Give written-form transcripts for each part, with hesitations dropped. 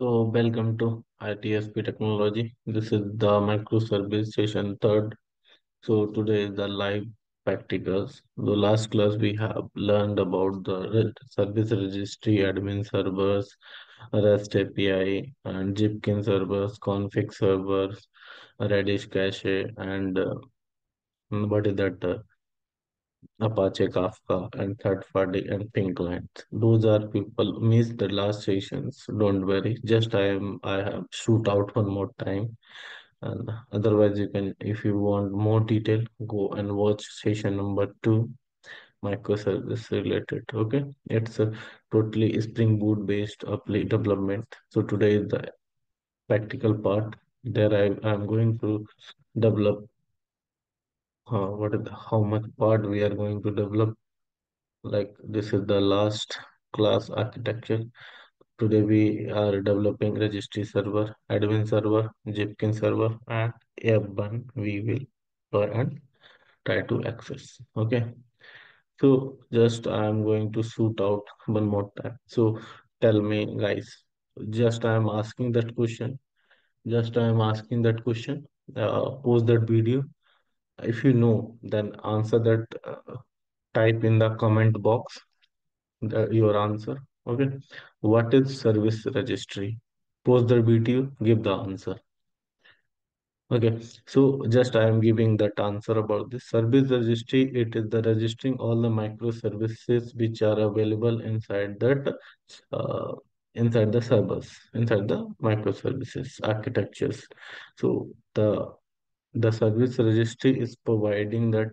So welcome to ITSP technology. This is the microservice session 3rd. So today is the live practicals. The last class we have learned about the service registry, admin servers, REST API, and Zipkin servers, config servers, Redis Cache, and what is that? Apache Kafka and third party and ping clients. Those are people miss the last sessions. Don't worry. Just I have shoot out one more time. And otherwise you can, if you want more detail, go and watch session number 2, microservice related. Okay. It's a totally Spring Boot based development. So today is the practical part. There I'm going to develop how much part we are going to develop. Like this is the last class architecture. Today we are developing registry server, admin server, Zipkin server, and F1 we will go and try to access. Okay. So just I'm going to shoot out one more time. So tell me guys, just I'm asking that question. Post that video. If you know, then answer that, type in the comment box your answer. Okay. What is service registry? Post the video, give the answer. Okay. So just I am giving that answer about this service registry. It is the registering all the microservices which are available inside that, inside the servers, inside the microservices architectures. So the service registry is providing that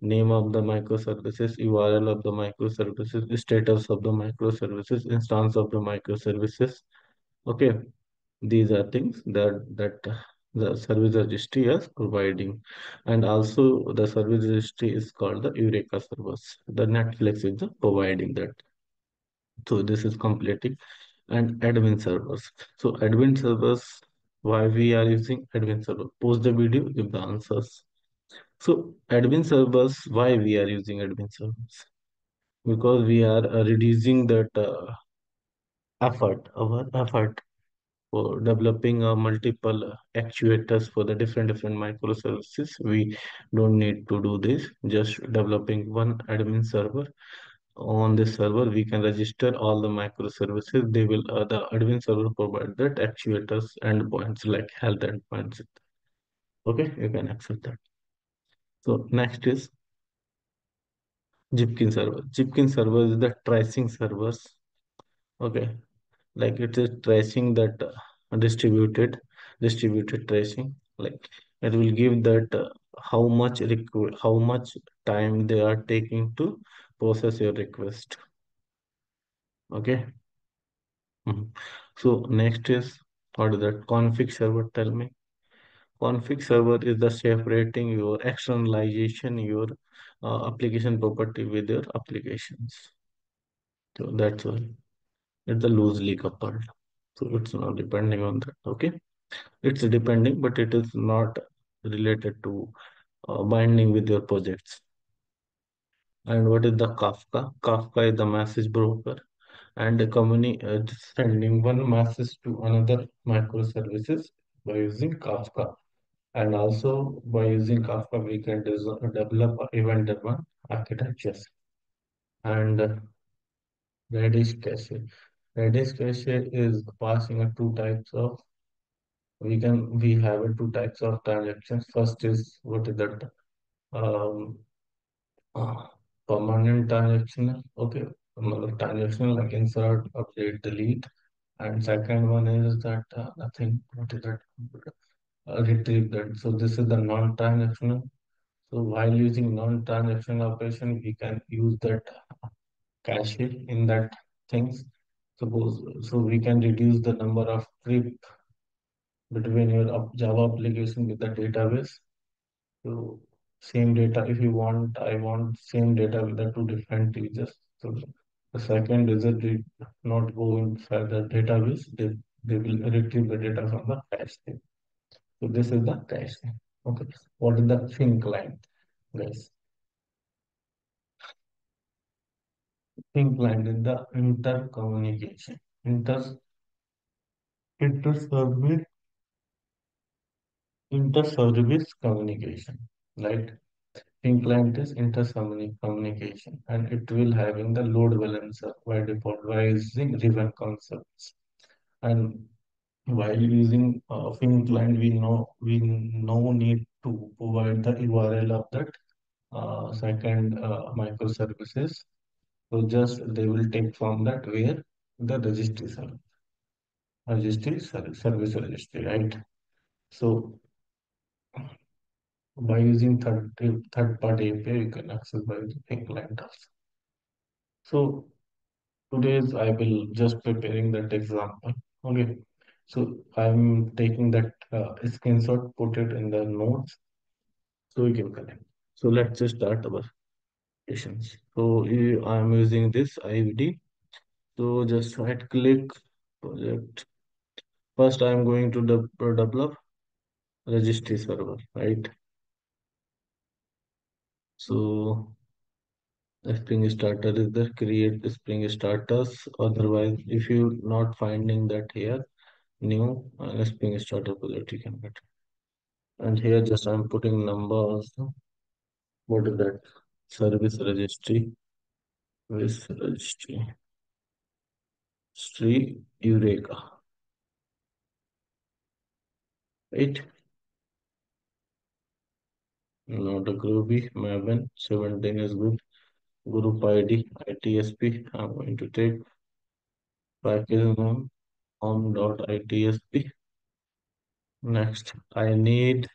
name of the microservices, URL of the microservices, status of the microservices, instance of the microservices. Okay, these are things that the service registry is providing. And also the service registry is called the Eureka service. The Netflix is providing that. So this is completing. And admin servers. So admin servers, why we are using admin server? Post the video, give the answers. So admin servers, why we are using admin servers? Because we are reducing that our effort for developing multiple actuators for the different microservices. We don't need to do this, just developing one admin server. On this server, we can register all the microservices. They will, the admin server provide that actuators and points like health endpoints. Okay, you can accept that. So next is Zipkin server. Zipkin server is the tracing servers. Okay, like it is tracing that distributed tracing. Like it will give that how much time they are taking to process your request. Okay. So next is, what is that? Config server, tell me. Config server is the separating your externalization, your application property with your applications. So that's all. It's loosely coupled. So it's not depending on that. Okay. It's depending, but it is not related to binding with your projects. And what is the Kafka? Kafka is the message broker, and the company is sending one message to another microservices by using Kafka. And also by using Kafka, we can develop event-driven architectures. And Redis Cache. Redis Cache is passing two types of transactions. First is, what is that? Permanent transactional, okay, transactional like insert, update, delete, and second one is that nothing. What is that? Retrieve that. So this is the non-transactional. So while using non-transactional operation, we can use that cache in that things. So we can reduce the number of trip between your Java application with the database. So same data, if you want, I want same data with the two different users. So the second user did not go inside the database. They will retrieve the data from the cache. So this is the cache. Okay. What is the Feign client, guys? Feign client is the intercommunication, Inter-service, inter-service communication, right? Think like this, inter-service communication, and it will having the load balancer by default, by using ribbon concepts. And while using Feign client, we need to provide the URL of that second microservices. So just they will take from that where the registry service, service registry, right? So by using third-party API, you can access by the Feign client also. So today's I will just preparing that example. Okay. So I'm taking that screenshot, put it in the notes, so we can connect. So let's just start our sessions. So I'm using this IVD. So just right click project. First, I'm going to develop registry server, right? So Spring starter is there. Create Spring starters. Otherwise, if you're not finding that here, new Spring starter project you can get. And here just I'm putting number also. What is that? Service registry. Service registry. Street Eureka. Right. Not a groovy. Maven 17 is good. Group ID ITSP. I'm going to take package name. home.itsp. Next, I need,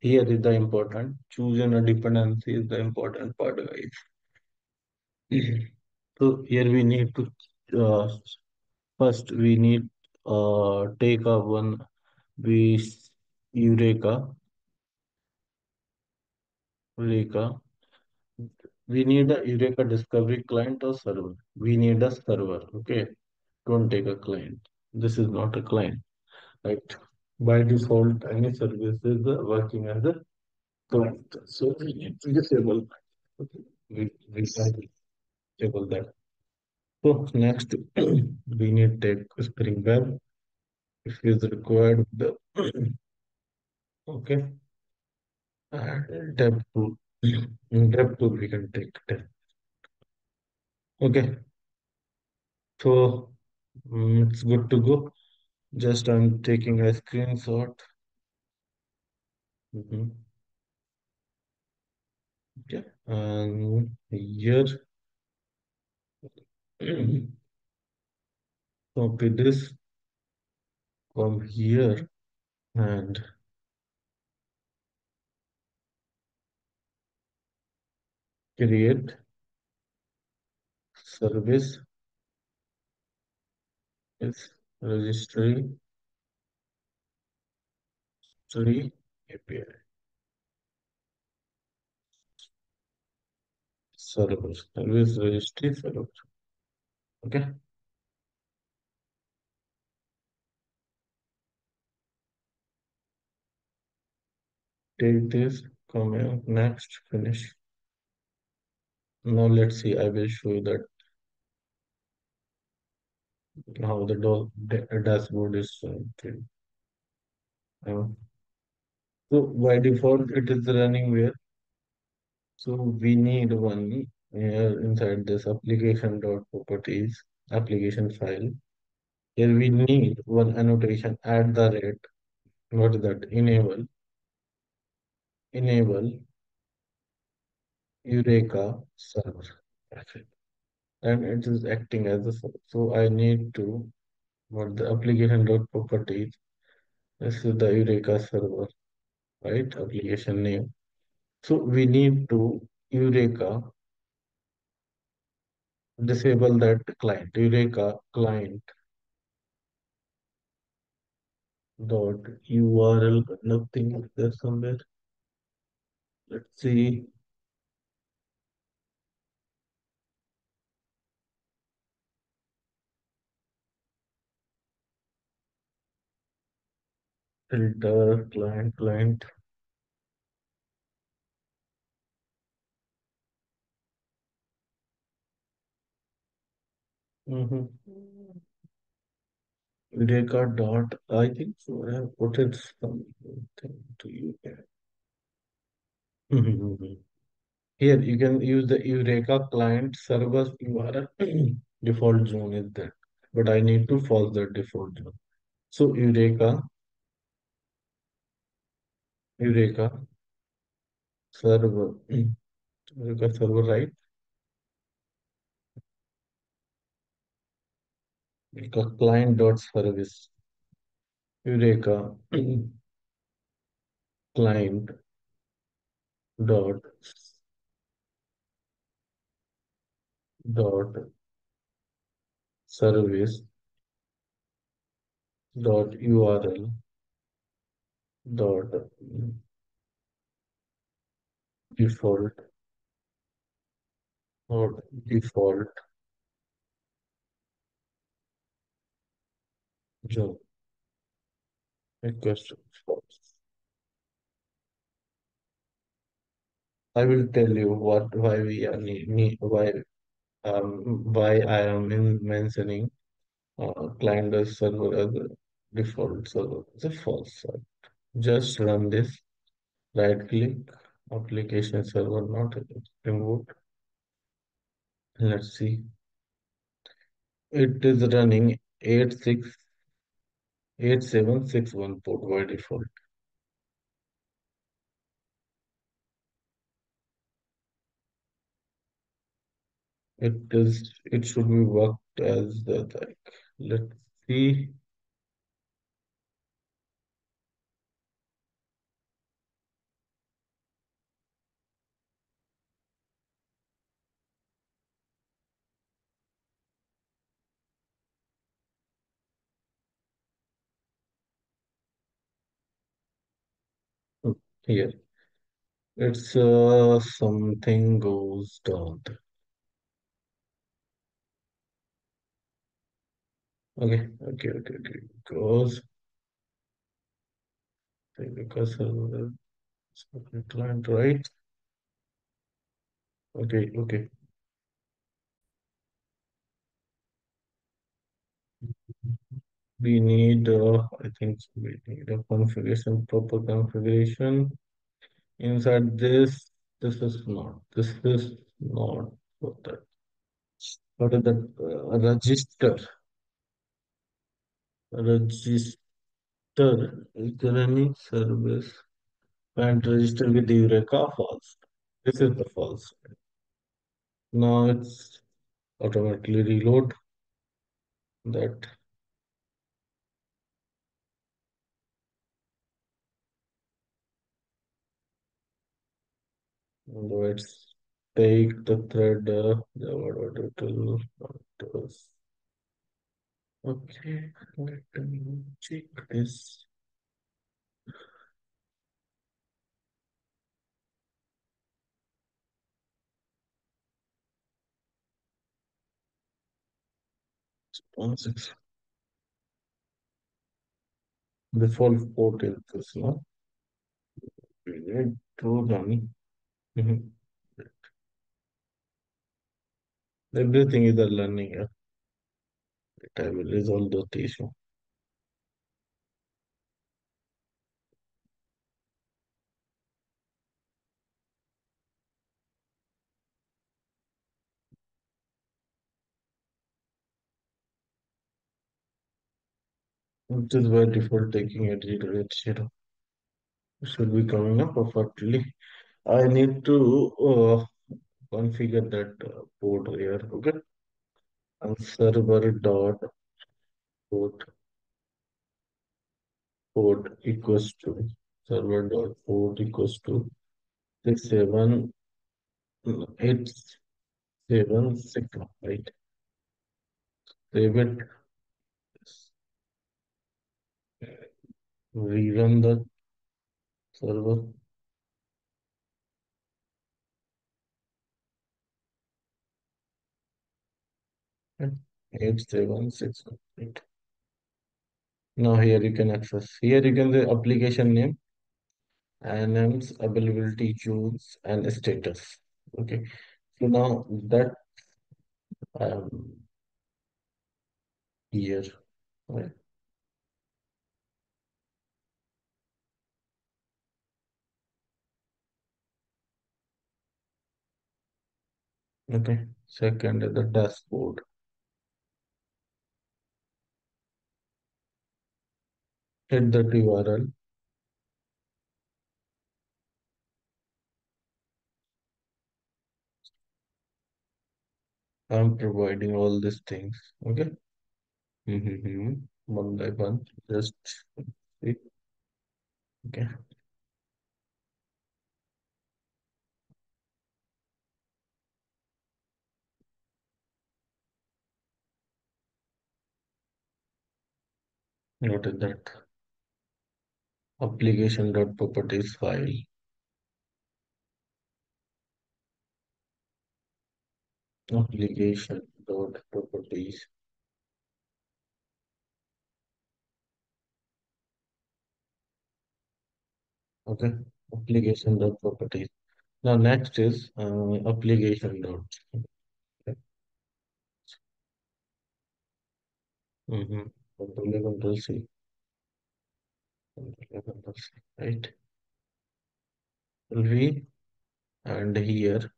here is the important, choosing a dependency is the important part, guys. So here we need to, first we need take a one, Eureka. We need a Eureka discovery client or server. We need a server, okay? Don't take a client. This is not a client, right? By default, any service is working as a client. So we need to disable that. Okay. We disable that. So next, we need to take Spring Web if it is required. Okay. And dev tool. In dev tool, we can take dev. Okay. So it's good to go. Just I'm taking a screenshot. Okay, and here copy this from here and create service. It's registry API service registry server. Okay. Take this, come out, next, finish. Now let's see, I will show you that how the dashboard is showing. So by default it is running where? So we need one here inside this application.properties application file. Here we need one annotation at the rate. What is that? Enable Eureka server. That's it. And it is acting as a server. So I need to, what the application.properties, this is the Eureka server, right? Application name. So we need to Eureka disable that client, Eureka client dot URL, nothing is there somewhere. Let's see. Filter, client. Eureka dot, I think so. I have put it something to you here. Here you can use the Eureka client servers URL. Default zone is there, but I need to false the default zone. So Eureka server, right? Eureka client dot service. Eureka client dot service dot URL dot default job request false. I will tell you what why I am mentioning client server as a default server. It's a false server. Just run this. Right click application server, not Spring Boot. Let's see. It is running 8761 port by default. It should be worked as the like. Let's see. Here it's something goes down. Okay. Goes. Take the cursor. Client, right? Okay. We need, I think we need a configuration, proper configuration. Inside this, this is not what that. What is that? Register. Register is running service and register with Eureka false. This is the false. Now it's automatically reload that. Let's take the thread. Okay, let me check this. Responses. The default port is this one. We need to run. Everything is a learning here. I will resolve that issue. It is by default taking a zero. It should be coming up perfectly. I need to configure that port here. Okay. And server dot port equals to server dot port equals to 67876, right? Save it. Rerun the server. Okay. 8716. Right. Now here you can access. Here you can the application name, anms, availability, use, and status. Okay. So now that here, right? Okay. Second is the dashboard. Hit that URL. I'm providing all these things. Okay. One by one. Just see. Okay. Noted that application.properties file. Application.properties. Okay, application.properties. Now, next is application. Okay. Control-A, Control-C. Control-A, Control-C, right? V, and here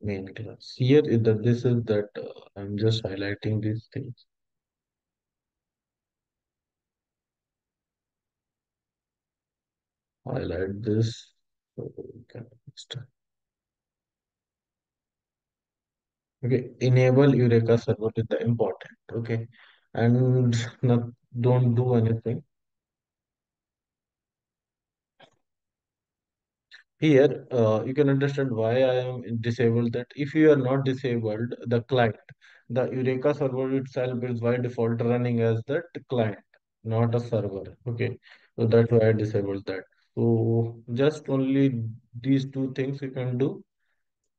main class. Here is that this is that I'm just highlighting these things. Highlight this so we can start. Okay, enable Eureka server is the important. Okay, and not, don't do anything. Here, you can understand why I am disabled that. If you are not disabled, the client, the Eureka server itself is by default running as that client, not a server. Okay, so that's why I disabled that. So just only these two things you can do,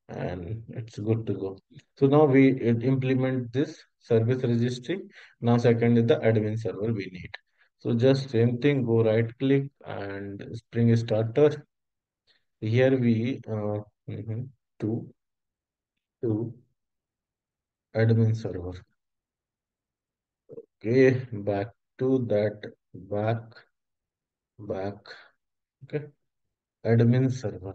and it's good to go. So now we implement this service registry. Now second is the admin server we need. So just same thing, go right click and Spring Starter. Here we to admin server. Okay, back to that, back. Okay, admin server.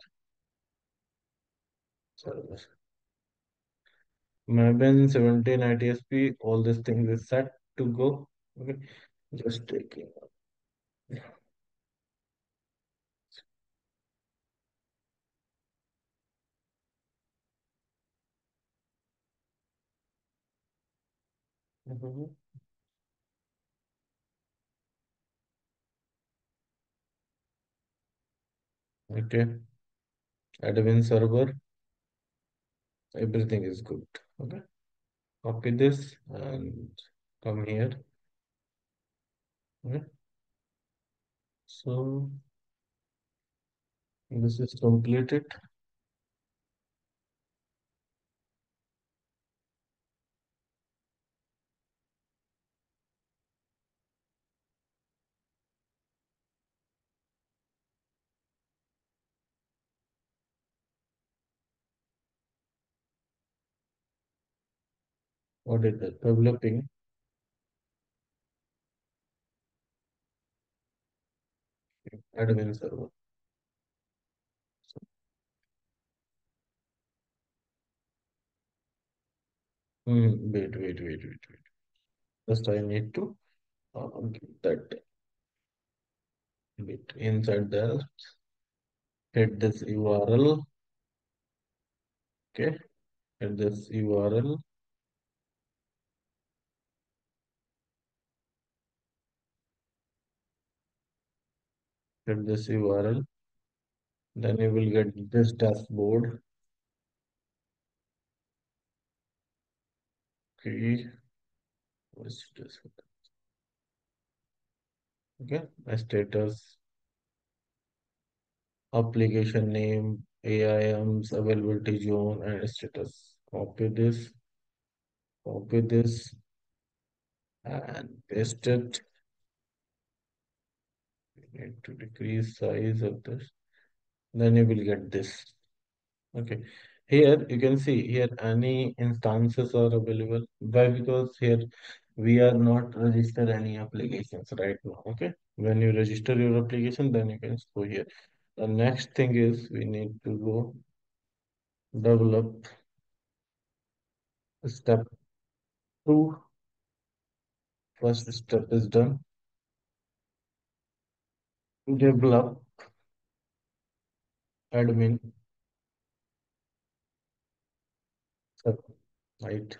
Maven 17 ITSP, all these things is set to go. Okay, just taking up. Okay, admin server. Everything is good. Okay. Copy this and come here. Okay. So this is completed. What is that? Developing. Admin server. So. Wait. First I need to get that bit inside there. Hit this URL. Okay. Hit this URL. Hit this URL, then you will get this dashboard. Okay, what's this? Okay, my status, application name, AIMs, availability zone, and status. Copy this, and paste it. Need to decrease size of this, then you will get this. Okay, here you can see here any instances are available. Why? Because here we are not register any applications right now. Okay, when you register your application, then you can go here. The next thing is we need to go develop step 2. First step is done. Develop admin step, right?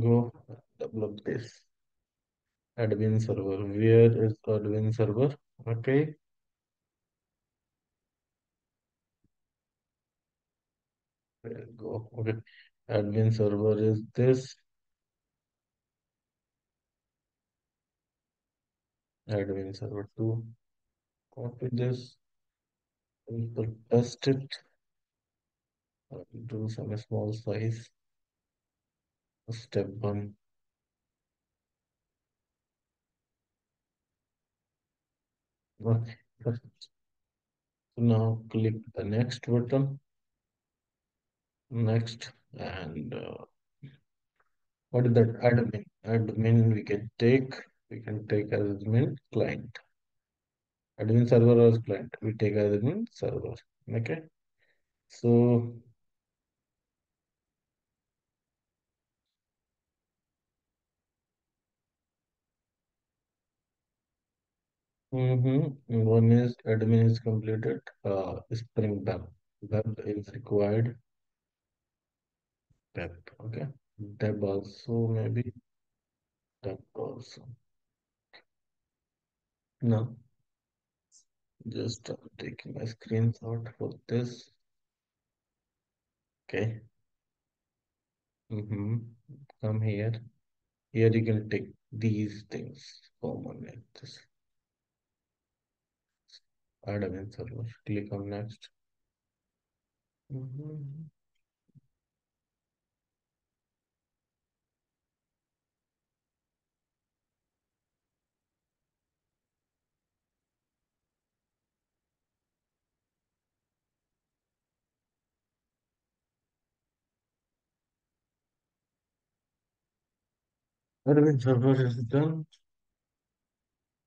Go develop this admin server. Where is admin server? Okay. There we go. Okay. Admin server is this. Admin server 2. Copy this. We'll paste it. I'll do some small size. Step 1. Okay. So now click the next button. Next, and what is that? Admin. Admin we can take as admin client. Admin server or client, we take as admin server. Okay. So one is admin is completed. Spring web. Web is required. Web. Okay. Deb also maybe. Deb also. Now, just taking a screenshot for this. Okay. Come here. Here you can take these things common like this. Admin server. Click on next. Admin server is done.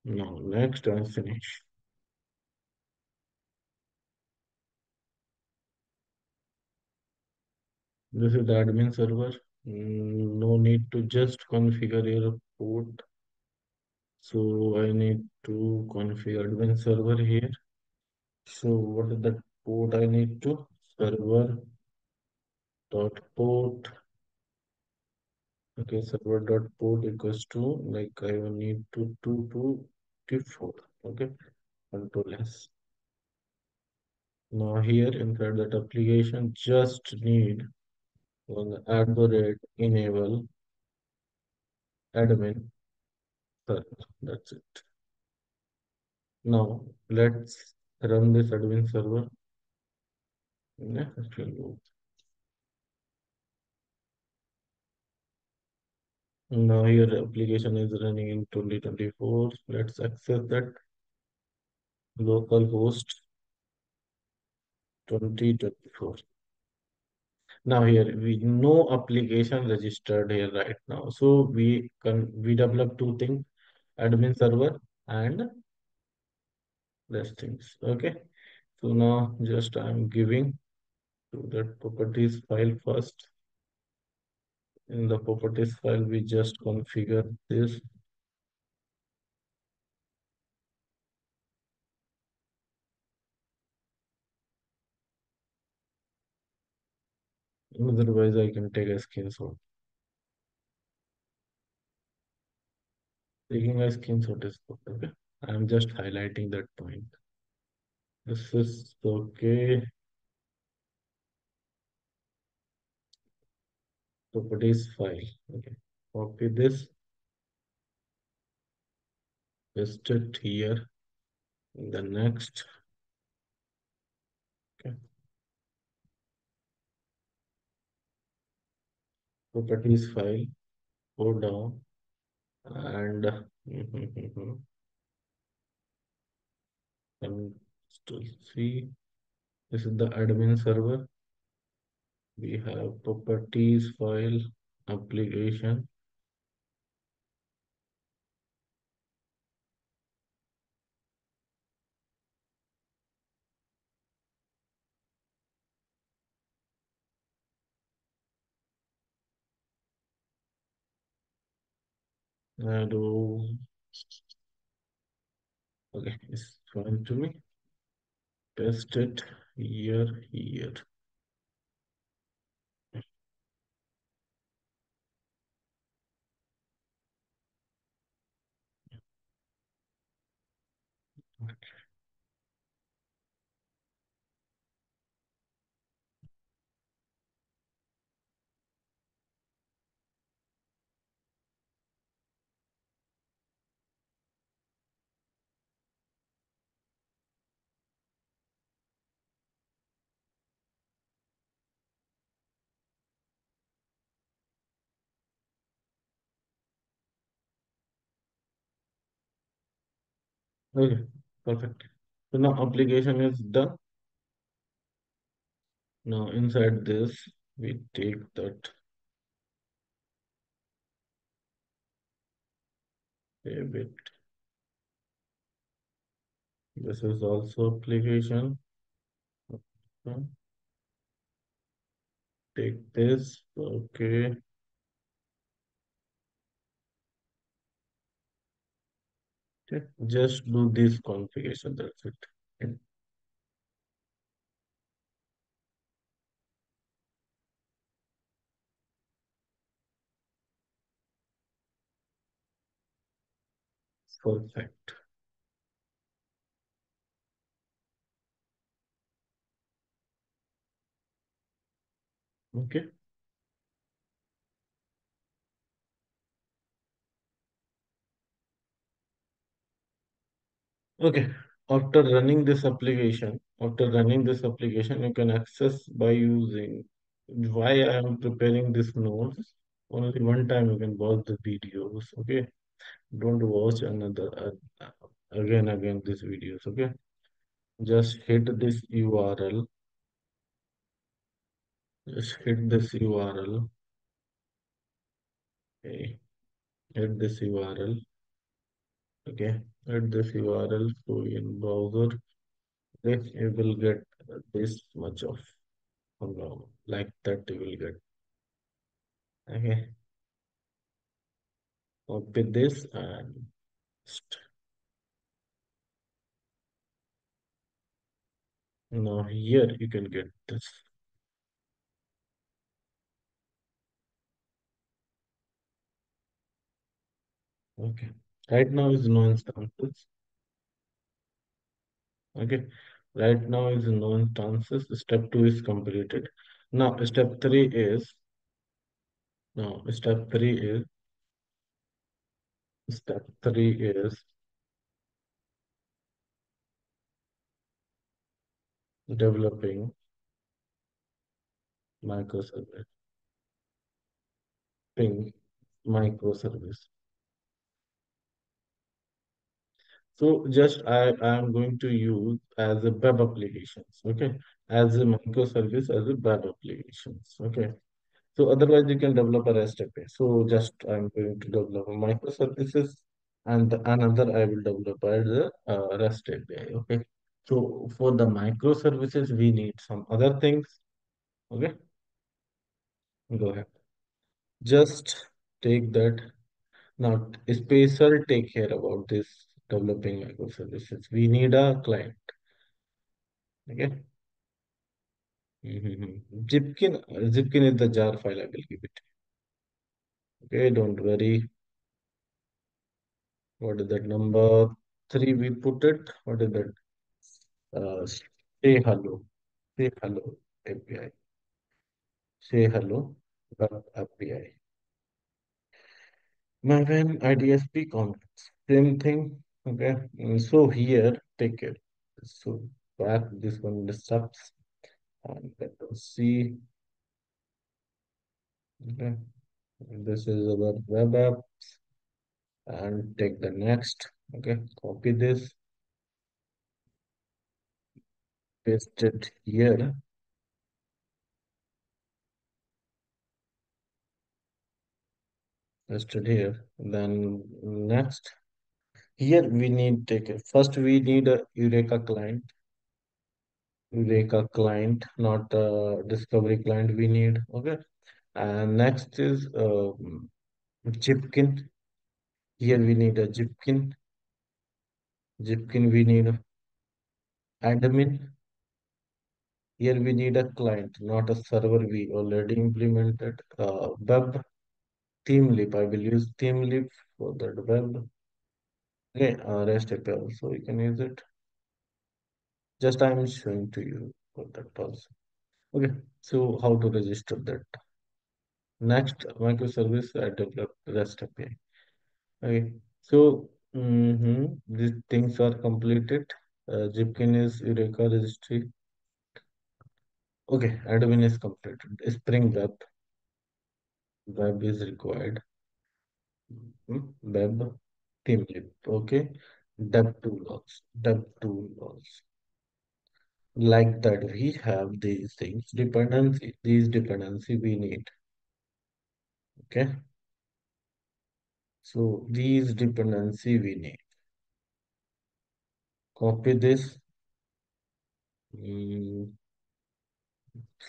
Now next I finish. This is the admin server. No need to just configure your port. So I need to configure admin server here. So what is the port I need to? Server.port. Okay, server.port equals to, like, I will need to 224. Okay, control S. Now here inside that application, just need @ enable admin server. That's it. Now let's run this admin server. Yeah, it will go. Now your application is running in 2024. Let's access that localhost 2024. Now here we no application registered here right now. So we develop two things, admin server and rest things. Okay. So now just I'm giving to that properties file first. In the properties file, we just configure this. Otherwise, I can take a screenshot. Taking a screenshot is okay. I am just highlighting that point. This is okay. Properties file. Okay. Copy this. Paste it here. The next. Okay. Properties file. Go down. And I'm still see. This is the admin server. We have properties file, application. Okay, it's fine to me. Paste it here. Okay. Okay, perfect. So now application is done. Now inside this, we take that save it. This is also application. Okay. Take this. Okay. Okay. Just do this configuration, that's it. Okay. Perfect. Okay. Okay, after running this application, you can access by using why I am preparing this nodes. Only one time you can watch the videos. Okay, don't watch another again these videos. Okay, just hit this URL. Okay, hit this URL. Okay, at this URL, so in browser, then you will get this much of like that. You will get okay. Copy this and now here you can get this. Okay. Right now is no instances. Okay. Step 2 is completed. Now step 3 is developing microservice. So just I am going to use as a web applications, okay, as a microservice, as a web applications, okay. So otherwise you can develop a REST API. So just I'm going to develop a microservices and another I will develop as a REST API, okay. So for the microservices, we need some other things, okay. Go ahead. Just take that. Now special take care about this. Developing microservices. We need a client. Okay. Zipkin is the jar file. I will give it. Okay, don't worry. What is that number 3? We put it. What is that? Say hello API. Say hello API. Maven ITSP comments. Same thing. Okay, so here, take it. So back this one the steps and let us see. Okay, this is our web apps and take the next. Okay, copy this, paste it here. Then next. Here we need take it. First we need a Eureka client. Not a discovery client we need. Okay. And next is Zipkin. Here we need a Zipkin. Zipkin we need a admin. Here we need a client, not a server. We already implemented web. ThymeLeaf, I will use ThymeLeaf for that web. Okay, REST API also you can use it. Just I am showing to you for that also. Okay, so how to register that? Next microservice I developed REST API. Okay, so these things are completed. Zipkin is Eureka registry. Okay, admin is completed. Spring web. Web is required. Web ThymeLeaf. Okay, dev tool logs. Like that, we have these things. These dependency we need. Okay. So these dependency we need. Copy this.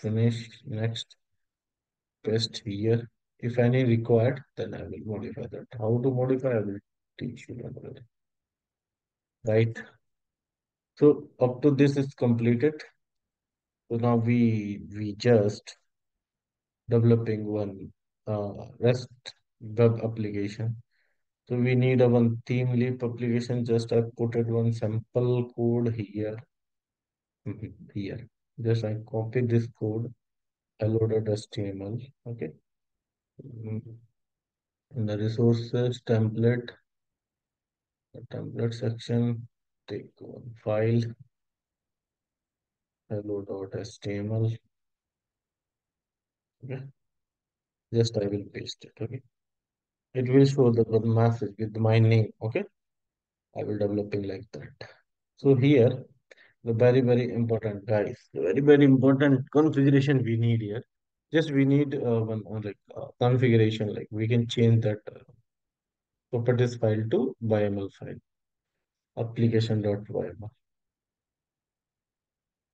Finish. Next. Paste here. If any required, then I will modify that. How to modify, I will teach you already. Right. So up to this is completed. So now we just developing one REST web application. So we need a one ThymeLeaf application. Just I put one sample code here. Just I copy this code. I loaded HTML. Okay. In the resources template, the template section. Take one file, hello.html. Okay, just I will paste it. Okay, it will show the message with my name. Okay, I will developing like that. So here, the very important guys, the very important configuration we need here. Just we need one configuration. Like we can change that properties file to YAML file. Application.yml.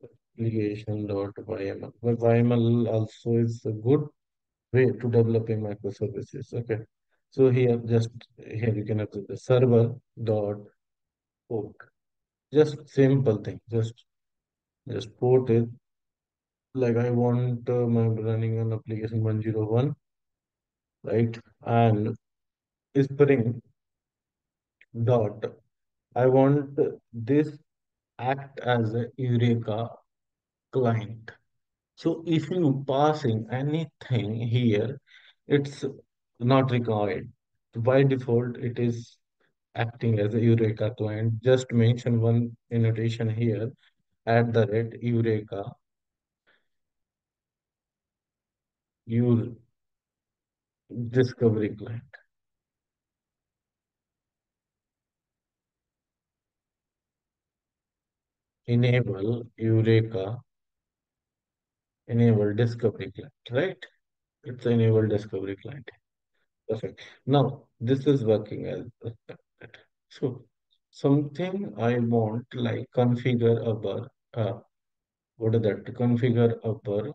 Application.yml. But YAML also is a good way to developing microservices. Okay. So here, here you can update the server.port. Just simple thing. Just port it. Like I want my running an application 101, right? And Spring dot. I want this act as a Eureka client. So if you passing anything here, it's not required. By default, it is acting as a Eureka client. Just mention one annotation here @ Eureka. Your discovery client. Enable Eureka, enable discovery client, right? It's enable discovery client. Perfect. Now, this is working as expected. So, something I want like configure our, what is that? Configure our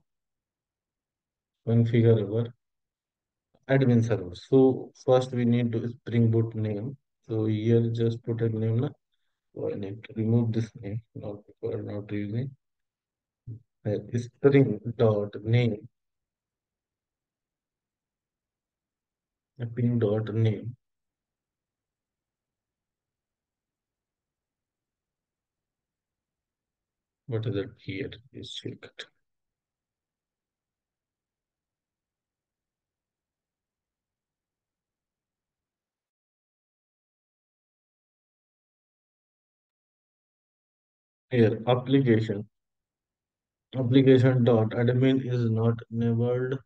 admin server. So, first we need to Spring Boot name. So, here just put a name. Na? So I need to remove this name, not before not using spring.name. What is that here? Is check it. Here, application.admin is not enabled.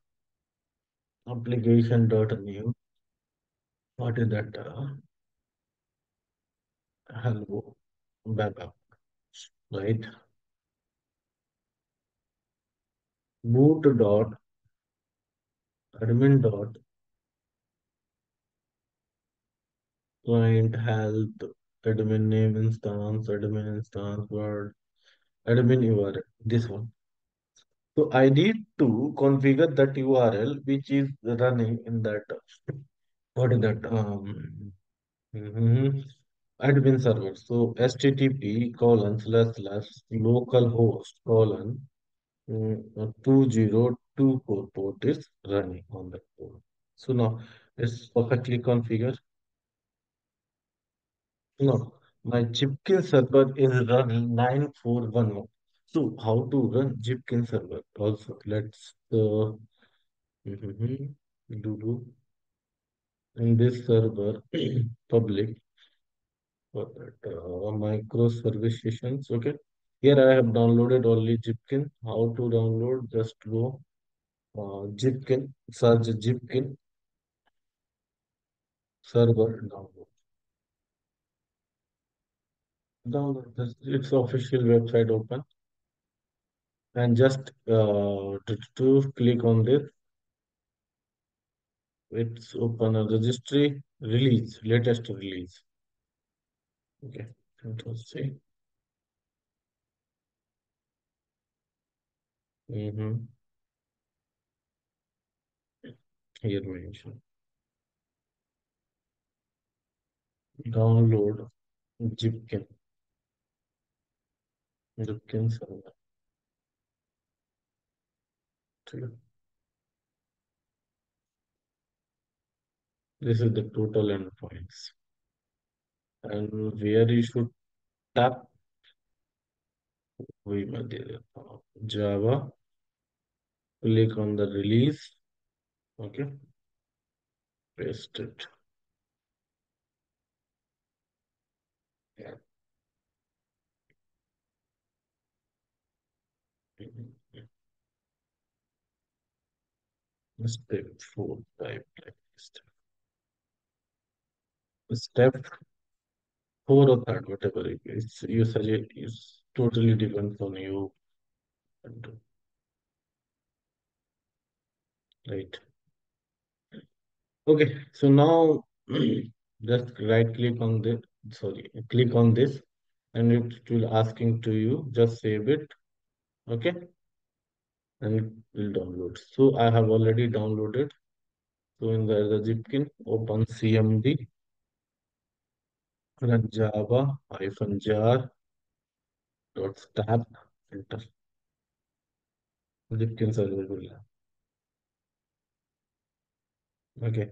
Application.new. What is that? Hello, web app, right? Boot.admin.client help. Admin name instance, admin instance word, admin URL, this one. So I need to configure that URL which is running in that, what is that Mm-hmm. Admin server. So http://localhost:, 2024 port is running on that port. So now it's perfectly configured. No, my Zipkin server is running 9411. So how to run Zipkin server? Also, let's do in this server public for that microservice sessions. Okay, here I have downloaded only Zipkin. How to download? Just go Zipkin, search Zipkin server download. Download this, its official website open, and just to click on this. It's open a registry release, latest release. Okay, Control C. Here mention download Zipkin. Zipkin server. This is the total endpoints. And where you should tap Java. Click on the release. Okay. Paste it. Yeah. Step 4, type list. Step 4 or that, whatever it is, you select is totally depends on you. Right. Okay. So now just right click on this. Sorry, click on this, and it will asking to you just save it. Okay. And it will download. So I have already downloaded. So in the Zipkin, open cmd, run java-jar.stab, enter. Zipkin server will have. Okay.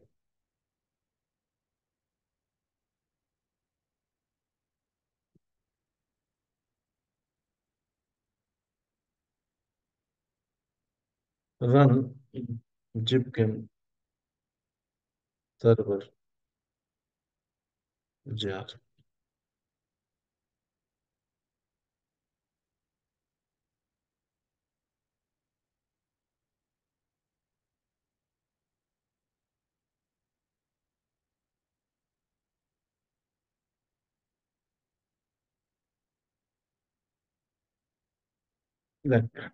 Run Zipkin server jar. Like that.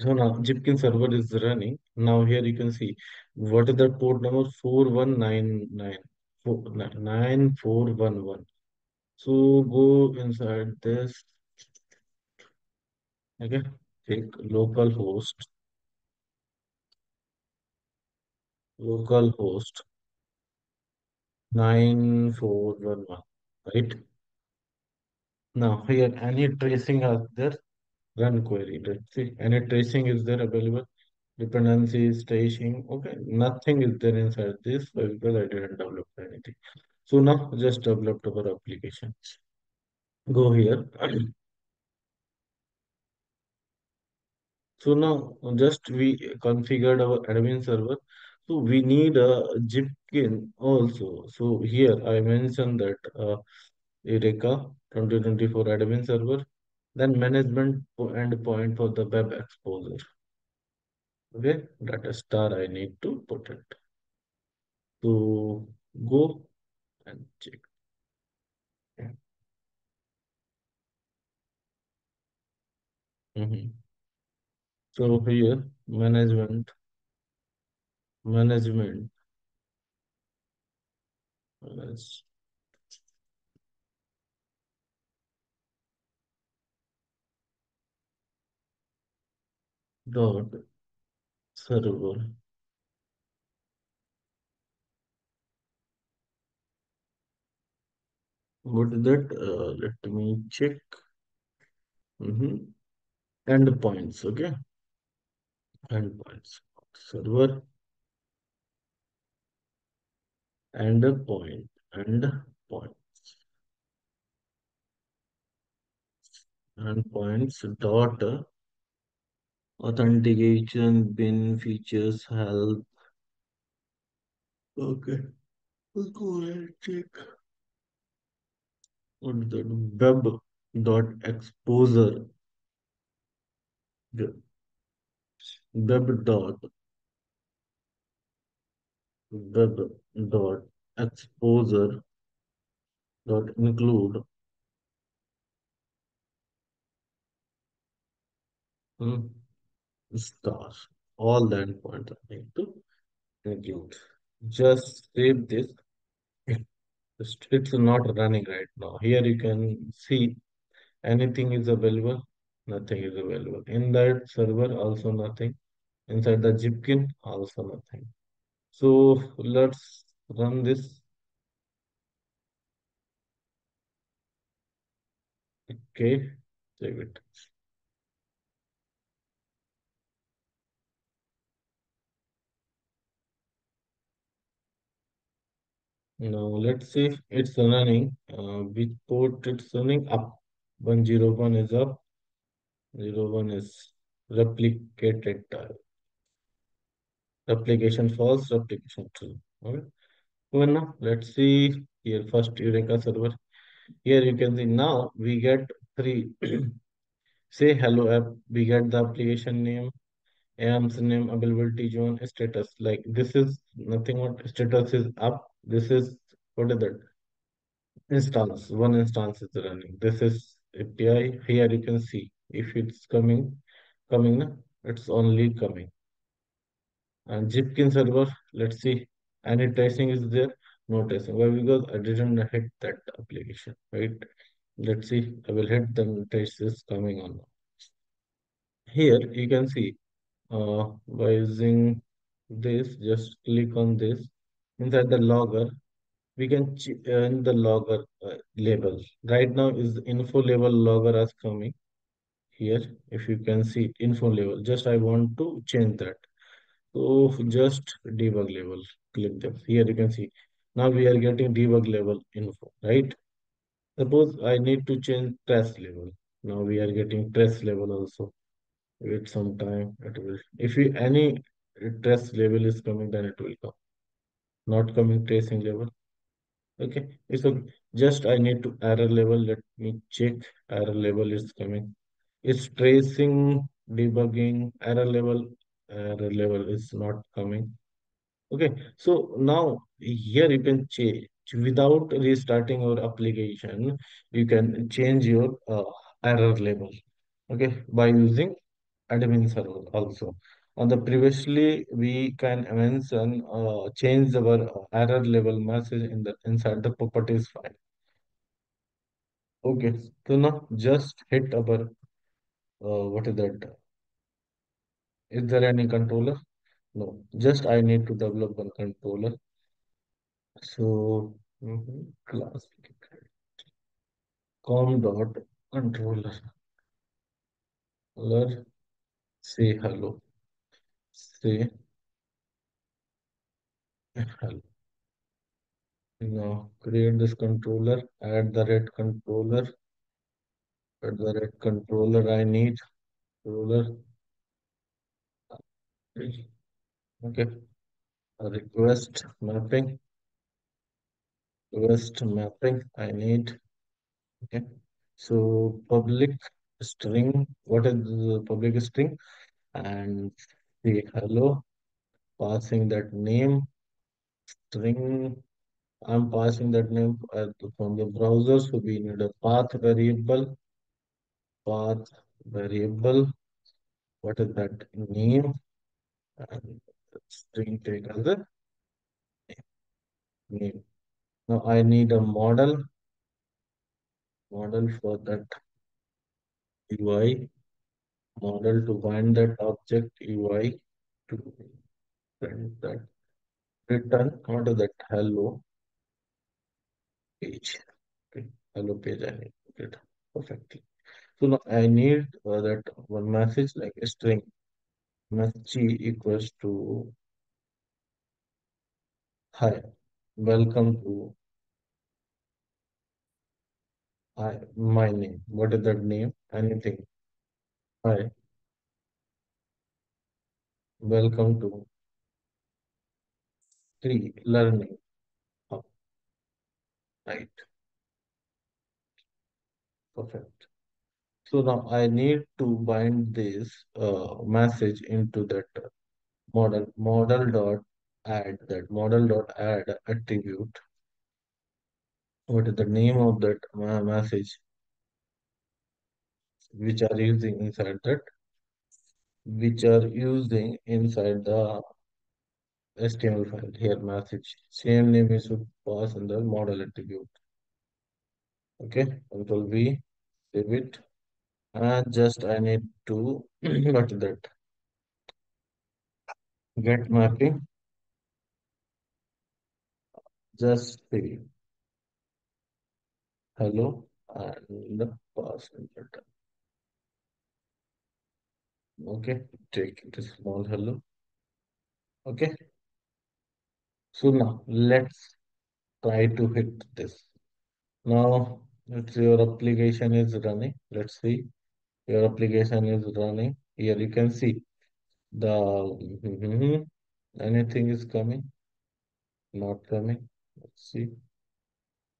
So now Zipkin server is running. Now here you can see what is the port number 4199 9411. So go inside this. Okay, take localhost 9411. Right now here any tracing are there. Run query. Let's see. Any tracing is there available? Dependencies, tracing. Okay. Nothing is there inside this because I didn't develop anything. So now just developed our application. Go here. So now just we configured our admin server. So we need a Zipkin also. So here I mentioned that Eureka 2024 admin server. Then management endpoint for the web exposure. Okay, data star I need to put it. So go and check. Okay. So here management. .server What is that? Let me check. Endpoints. Okay. Endpoints. Server. Endpoint. Endpoints. Endpoints dot authentication, bin, features, help. Okay. Let's go ahead and check. What is that? Web.exposure. Yeah. Web.exposure dot include. Stars. All the endpoints I need to include. Just save this. It's not running right now. Here you can see anything is available, nothing is available. In that server, also nothing. Inside the Zipkin, also nothing. So let's run this. Okay, save it. Now let's see if it's running. Which port it's running? Up. 101 is up. 01 is replicated tile. Replication false, replication true. Okay. Well, now let's see here first Eureka server. Here you can see now we get three. Say hello app. We get the application name, AM's name, availability zone, status. Like this is nothing. What status is up. This is what is that instance? One instance is running. This is API. Here you can see if it's coming, it's only coming. And Zipkin server, let's see. Any tracing is there? No tracing. Why? Because I didn't hit that application, right? Let's see. I will hit the trace is coming on. Here you can see by using this, just click on this. Inside the logger, we can in the logger label. Right now is info label logger as coming here. If you can see info label, just I want to change that. So just debug label, click this. Here you can see now we are getting debug label info, right? Suppose I need to change trace label. Now we are getting trace label also. Wait some time, it will. If you, any trace label is coming, then it will come. Not coming tracing level. Okay, it's okay. Just I need to error level. Let me check. Error level is coming. It's tracing, debugging, error level is not coming. Okay, so now here you can change without restarting your application. You can change your error level. Okay, by using admin server also. On the previously, we can mention change our error level message in the inside the properties file. Okay, so now just hit our what is that? Is there any controller? No, just I need to develop one controller. So class com dot controller. Let's say hello. Say hello. Now create this controller. Add the red controller. Add the red controller. I need controller. Okay. Request mapping. Request mapping. I need. Okay. So public string. What is the public string? And say hello, passing that name string. I'm passing that name from the browser, so we need a path variable. Path variable. What is that name? And string take as a name. Now I need a model. Model for that UI. Model to bind that object UI to print that return. What is that? Hello page. Okay, hello page I need to get perfectly. So now I need that one message like a string message equals to hi, welcome to hi, my name. What is that name? Anything. Hi, welcome to three learning. Oh, right. Perfect. So now I need to bind this message into that model. Model dot add attribute. What is the name of that message which are using inside that, which are using inside the HTML file here message. Same name is to pass in the model attribute. Okay, Control V, save it. And just I need to what is that? Get mapping. Just see hello and the pass in return. Okay, take it small hello. Okay. So now let's try to hit this. Now let's see your application is running. Let's see your application is running. Here you can see the anything is coming, not coming. Let's see.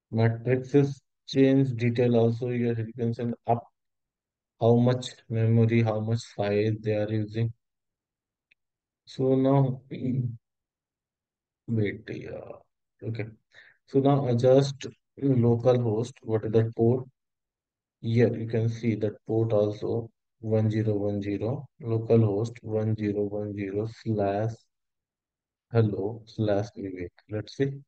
Matrices change detail also here. You can send up how much memory, how much size they are using. So now wait, yeah. Okay. So now I just local host. What is that port? Here you can see that port also 1010 local host 1010 /hello/Vivek. Let's see.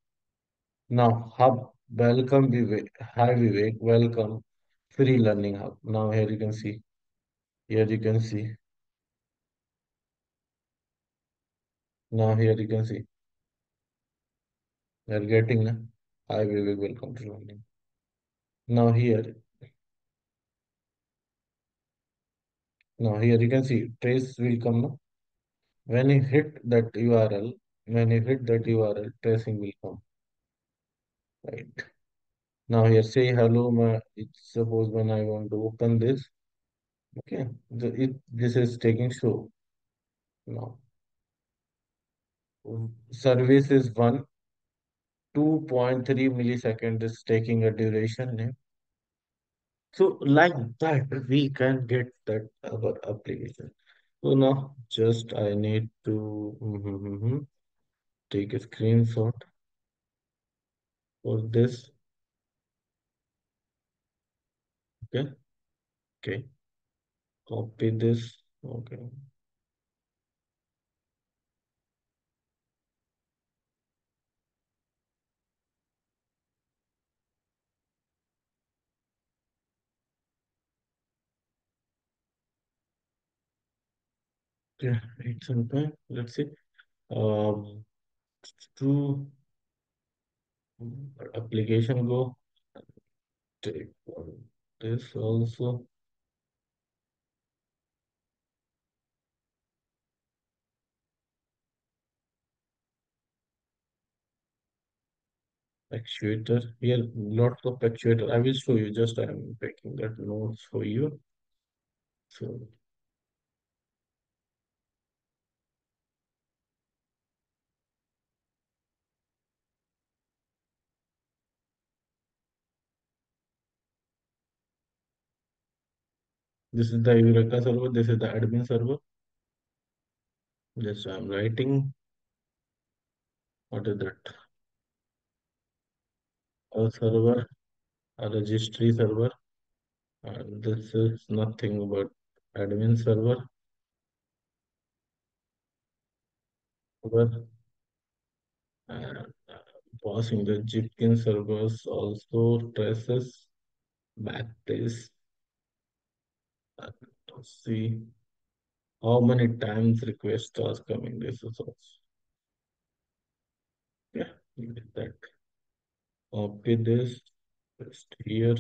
Now hub welcome Vivek. Hi Vivek, welcome free learning hub. Now here you can see. Here you can see. Now here you can see. They are getting na? Hi Vivek, welcome to learning. Now here. Now here you can see trace will come now. When you hit that URL, tracing will come. Right. Now here say hello. It's suppose when I want to open this. Okay. This is taking show. Now service is one. 2.3 milliseconds is taking a duration name. So like that, we can get that our application. So now just I need to take a screenshot for this. Okay. Okay. Copy this. Okay. Yeah, it's okay. Let's see. To application go. Take this also. Actuator. Here, lots of actuator. I will show you. Just I am taking that notes for you. So. This is the Eureka server. This is the admin server. Yes, I'm writing. What is that? A server, a registry server. And this is nothing but admin server. And passing the Zipkin servers also traces, backtrace. Let's see how many times requests are coming. This is also yeah, you did that. Copy this, Just here.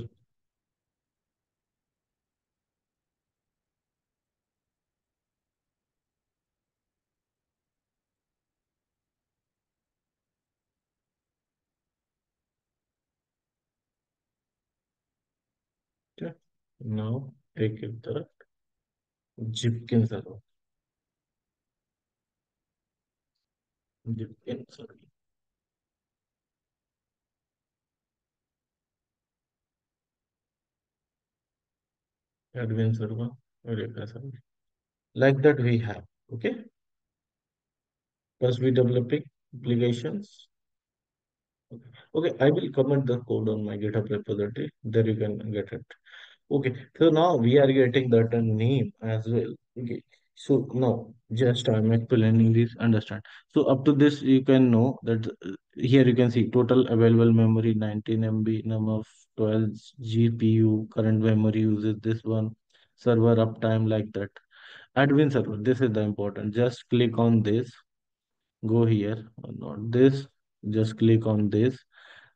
Okay. Now take it that Zipkin server. Zipkin server. Admin server, Eureka server. Like that we have, okay? Because we developing applications. Okay. Okay, I will comment the code on my GitHub repository. There you can get it. Okay, so now we are getting that name as well. Okay, so now just I'm explaining this, understand. So up to this, you can know that here you can see total available memory 19 MB, number of 12 GPU, current memory uses this one, server uptime like that. Admin server, this is the important. Just click on this, go here, not this. Just click on this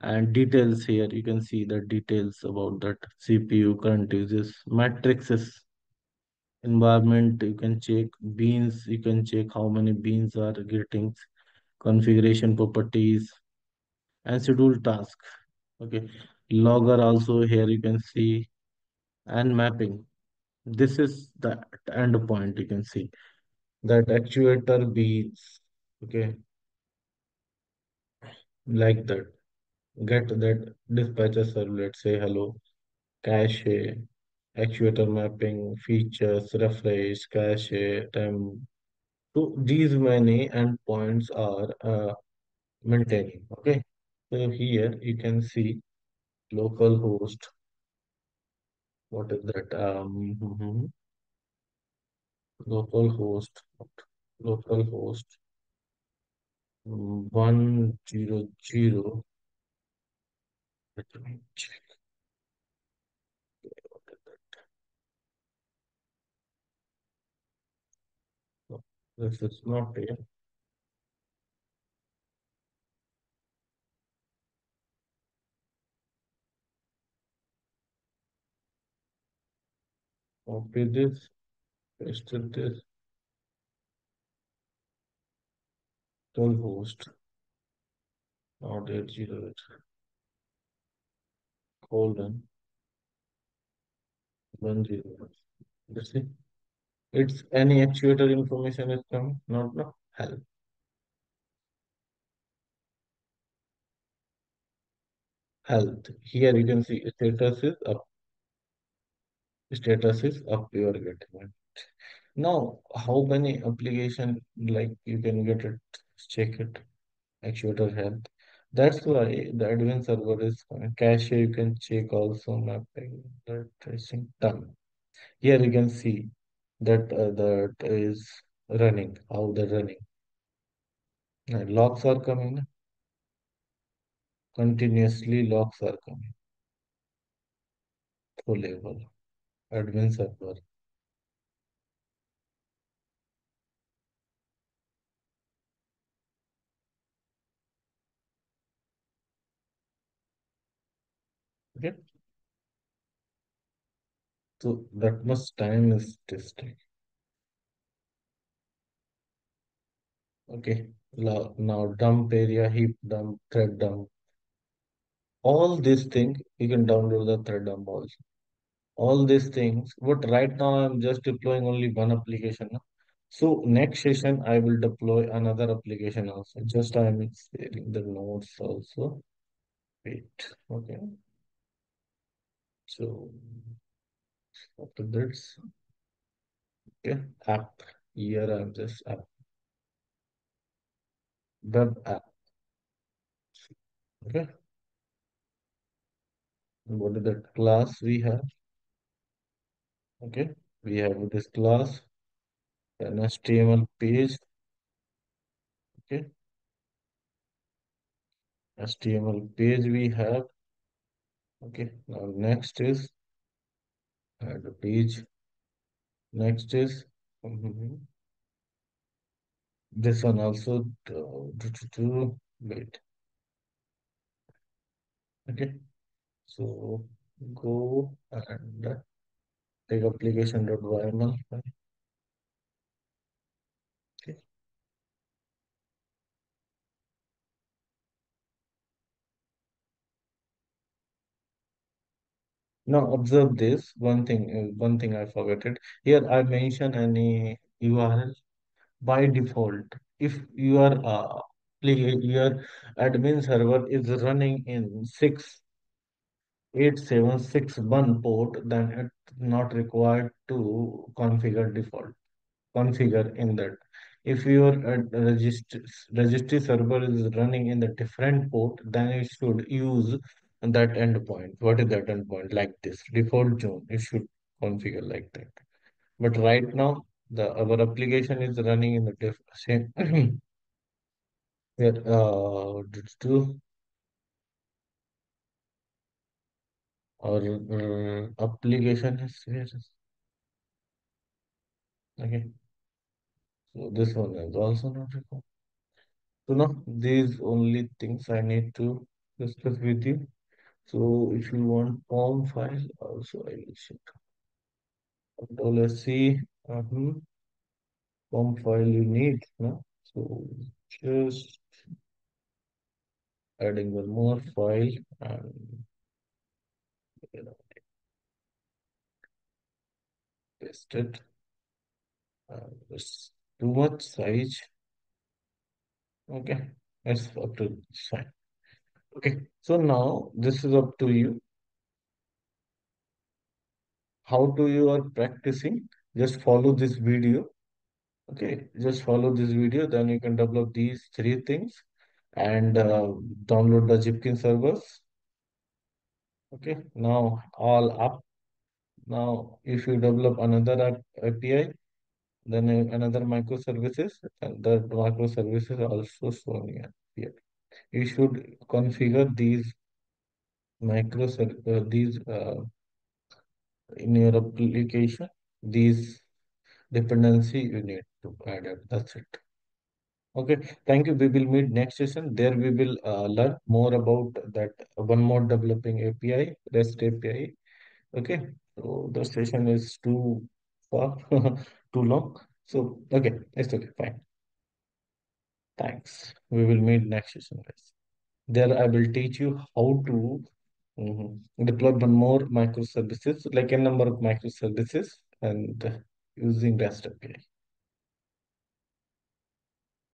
and details here. You can see the details about that CPU, current uses, matrices, environment. You can check beans. You can check how many beans are getting, configuration properties, and schedule task. Okay. Logger also here you can see and mapping. This is the end point. You can see that actuator beans. Okay. Like that, get that dispatcher server, let's say hello, cache, actuator mapping, features, refresh, cache, time. So these many endpoints are maintaining. Okay, so here you can see local host. What is that? Local host, local host. 100. Let me check. Okay, what is that? No, this is not here. Copy this, paste this. Host not 808 colon 108. Let's see. It's any actuator information is coming, not no help. Health. Here you can see status is up. Status is up, you are getting it. Now, how many application like you can get it? Check it, actuator health. That's why the advanced server is cache. You can check also mapping that tracing done. Here you can see that that is running, how they're running. And logs are coming continuously. Logs are coming. Full level advanced server. Okay. So that much time is testing. Okay. Now dump area, heap dump, thread dump. All these things, you can download the thread dump also. All these things, but right now I'm just deploying only one application. So next session, I will deploy another application also. Just I'm sharing the nodes also. Wait. Okay. So, after this, okay, app, here I'm just app, web app, okay, what is that class we have, okay, we have this class, an HTML page, okay, HTML page we have. Okay, now next is add a page. Next is this one also. Wait. Okay, So go and take application.yml. Okay. Now observe this one thing I forgot it. Here I mention any URL by default. If you are your admin server is running in 68761 port, then it's not required to configure default in that. If your registry server is running in the different port, then it should use that endpoint. What is that endpoint? Like this default zone. It should configure like that. But right now, our application is running in the same. Here, application is here. Okay. So this one is also not required. So now these only things I need to discuss with you. So if you want form file, also I will check. $C, form file you need, no? So just adding one more file and paste it. It's too much size. Okay, that's up to fine. Okay, so now this is up to you. How do you are practicing? Just follow this video. Okay, just follow this video. Then you can develop these three things and download the Zipkin servers. Okay, now all up. Now, if you develop another API, then another microservices, and the microservices are also shown here. You should configure these in your application, these dependency you need to add it. That's it. Okay. Thank you. We will meet next session. There we will learn more about that one more developing API, REST API. Okay. So the session is too far, too long. So, okay. It's okay. Fine. Thanks. We will meet next session, guys. There I will teach you how to deploy one more microservices, like a number of microservices and using REST API.